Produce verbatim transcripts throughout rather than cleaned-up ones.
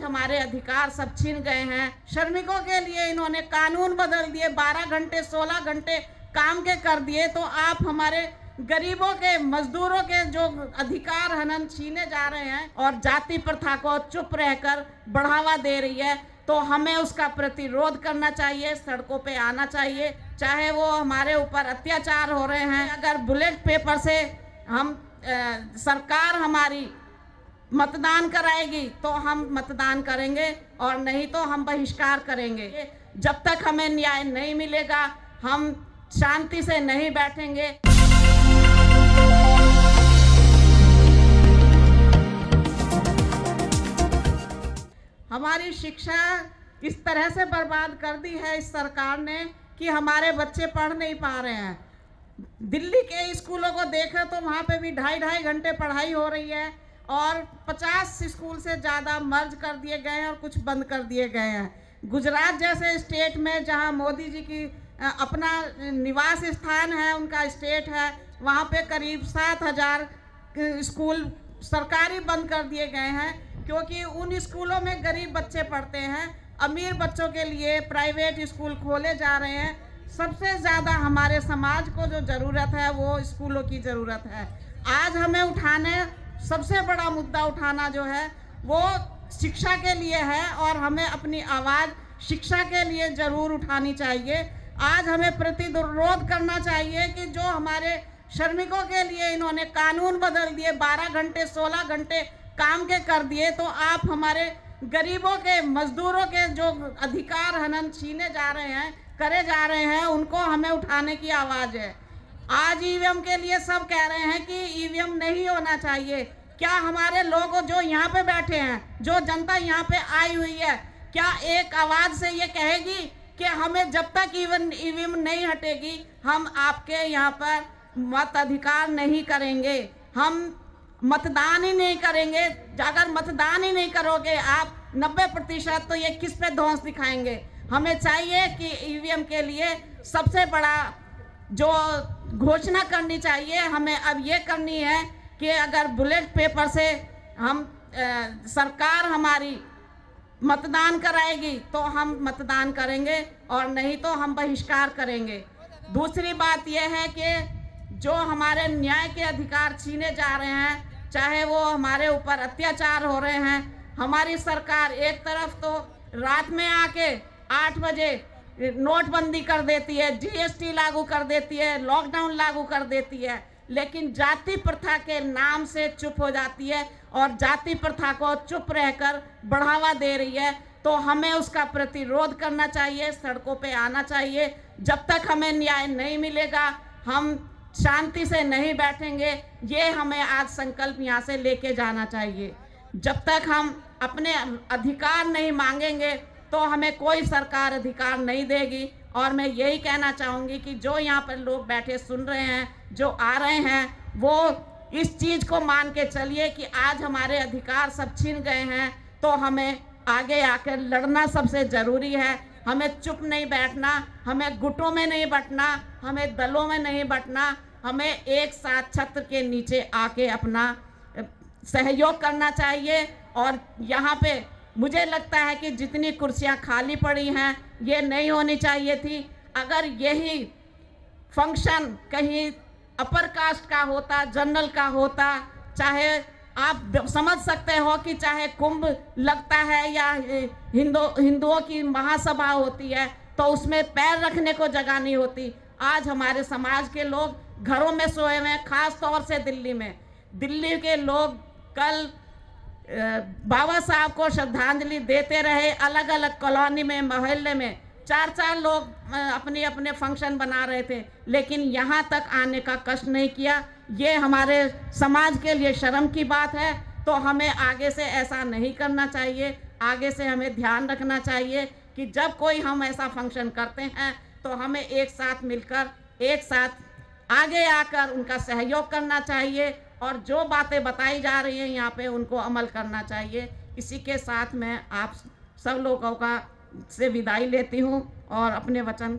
आज हमारे अधिकार सब छीन गए हैं। श्रमिकों के लिए इन्होंने कानून बदल दिए, बारह घंटे सोलह घंटे काम के कर दिए। तो आप हमारे गरीबों के मजदूरों के जो अधिकार हनन छीने जा रहे हैं और जाति प्रथा को चुप रहकर बढ़ावा दे रही है, तो हमें उसका प्रतिरोध करना चाहिए, सड़कों पे आना चाहिए। चाहे वो हमारे ऊपर अत्याचार हो रहे हैं, अगर बुलेट पेपर से हम ए, सरकार हमारी मतदान कराएगी तो हम मतदान करेंगे और नहीं तो हम बहिष्कार करेंगे। जब तक हमें न्याय नहीं मिलेगा हम शांति से नहीं बैठेंगे। हमारी शिक्षा इस तरह से बर्बाद कर दी है इस सरकार ने कि हमारे बच्चे पढ़ नहीं पा रहे हैं। दिल्ली के स्कूलों को देखो तो वहाँ पे भी ढाई ढाई घंटे पढ़ाई हो रही है और पचास स्कूल से ज़्यादा मर्ज कर दिए गए हैं और कुछ बंद कर दिए गए हैं। गुजरात जैसे स्टेट में जहाँ मोदी जी की अपना निवास स्थान है, उनका स्टेट है, वहाँ पे करीब सात हज़ार स्कूल सरकारी बंद कर दिए गए हैं क्योंकि उन स्कूलों में गरीब बच्चे पढ़ते हैं। अमीर बच्चों के लिए प्राइवेट स्कूल खोले जा रहे हैं। सबसे ज़्यादा हमारे समाज को जो ज़रूरत है वो स्कूलों की ज़रूरत है। आज हमें उठाने सबसे बड़ा मुद्दा उठाना जो है वो शिक्षा के लिए है और हमें अपनी आवाज़ शिक्षा के लिए ज़रूर उठानी चाहिए। आज हमें प्रतिरोध करना चाहिए कि जो हमारे श्रमिकों के लिए इन्होंने कानून बदल दिए, बारह घंटे सोलह घंटे काम के कर दिए। तो आप हमारे गरीबों के मजदूरों के जो अधिकार हनन छीने जा रहे हैं, करे जा रहे हैं, उनको हमें उठाने की आवाज़ है। आज ईवीएम के लिए सब कह रहे हैं कि ईवीएम नहीं होना चाहिए। क्या हमारे लोग जो यहाँ पे बैठे हैं, जो जनता यहाँ पे आई हुई है, क्या एक आवाज़ से ये कहेगी कि हमें जब तक ईवन ईवीएम नहीं हटेगी हम आपके यहाँ पर मत अधिकार नहीं करेंगे, हम मतदान ही नहीं करेंगे। अगर मतदान ही नहीं करोगे आप नब्बे प्रतिशत, तो ये किस पे धौंस दिखाएंगे। हमें चाहिए कि ईवीएम के लिए सबसे बड़ा जो घोषणा करनी चाहिए हमें अब ये करनी है कि अगर बुलेट पेपर से हम ए, सरकार हमारी मतदान कराएगी तो हम मतदान करेंगे और नहीं तो हम बहिष्कार करेंगे। दूसरी बात यह है कि जो हमारे न्याय के अधिकार छीने जा रहे हैं, चाहे वो हमारे ऊपर अत्याचार हो रहे हैं, हमारी सरकार एक तरफ तो रात में आके आठ बजे नोटबंदी कर देती है, जीएसटी लागू कर देती है, लॉकडाउन लागू कर देती है, लेकिन जाति प्रथा के नाम से चुप हो जाती है और जाति प्रथा को चुप रहकर बढ़ावा दे रही है। तो हमें उसका प्रतिरोध करना चाहिए, सड़कों पे आना चाहिए। जब तक हमें न्याय नहीं मिलेगा हम शांति से नहीं बैठेंगे। ये हमें आज संकल्प यहाँ से लेके जाना चाहिए। जब तक हम अपने अधिकार नहीं मांगेंगे तो हमें कोई सरकार अधिकार नहीं देगी। और मैं यही कहना चाहूँगी कि जो यहाँ पर लोग बैठे सुन रहे हैं, जो आ रहे हैं, वो इस चीज़ को मान के चलिए कि आज हमारे अधिकार सब छीन गए हैं। तो हमें आगे आकर लड़ना सबसे ज़रूरी है। हमें चुप नहीं बैठना, हमें गुटों में नहीं बंटना, हमें दलों में नहीं बंटना, हमें एक साथ छत्र के नीचे आके अपना सहयोग करना चाहिए। और यहाँ पे मुझे लगता है कि जितनी कुर्सियाँ खाली पड़ी हैं ये नहीं होनी चाहिए थी। अगर यही फंक्शन कहीं अपर कास्ट का होता, जनरल का होता, चाहे आप समझ सकते हो कि चाहे कुंभ लगता है या हिंदू हिंदुओं की महासभा होती है तो उसमें पैर रखने को जगह नहीं होती। आज हमारे समाज के लोग घरों में सोए हुए हैं, खास तौर से दिल्ली में। दिल्ली के लोग कल बाबा साहब को श्रद्धांजलि देते रहे, अलग अलग कॉलोनी में, मोहल्ले में चार चार लोग अपने अपने फंक्शन बना रहे थे, लेकिन यहाँ तक आने का कष्ट नहीं किया। ये हमारे समाज के लिए शर्म की बात है। तो हमें आगे से ऐसा नहीं करना चाहिए। आगे से हमें ध्यान रखना चाहिए कि जब कोई हम ऐसा फंक्शन करते हैं तो हमें एक साथ मिलकर, एक साथ आगे आकर उनका सहयोग करना चाहिए और जो बातें बताई जा रही हैं यहाँ पे उनको अमल करना चाहिए। इसी के साथ मैं आप सब लोगों का से विदाई लेती हूँ और अपने वचन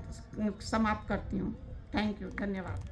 समाप्त करती हूँ। थैंक यू, धन्यवाद।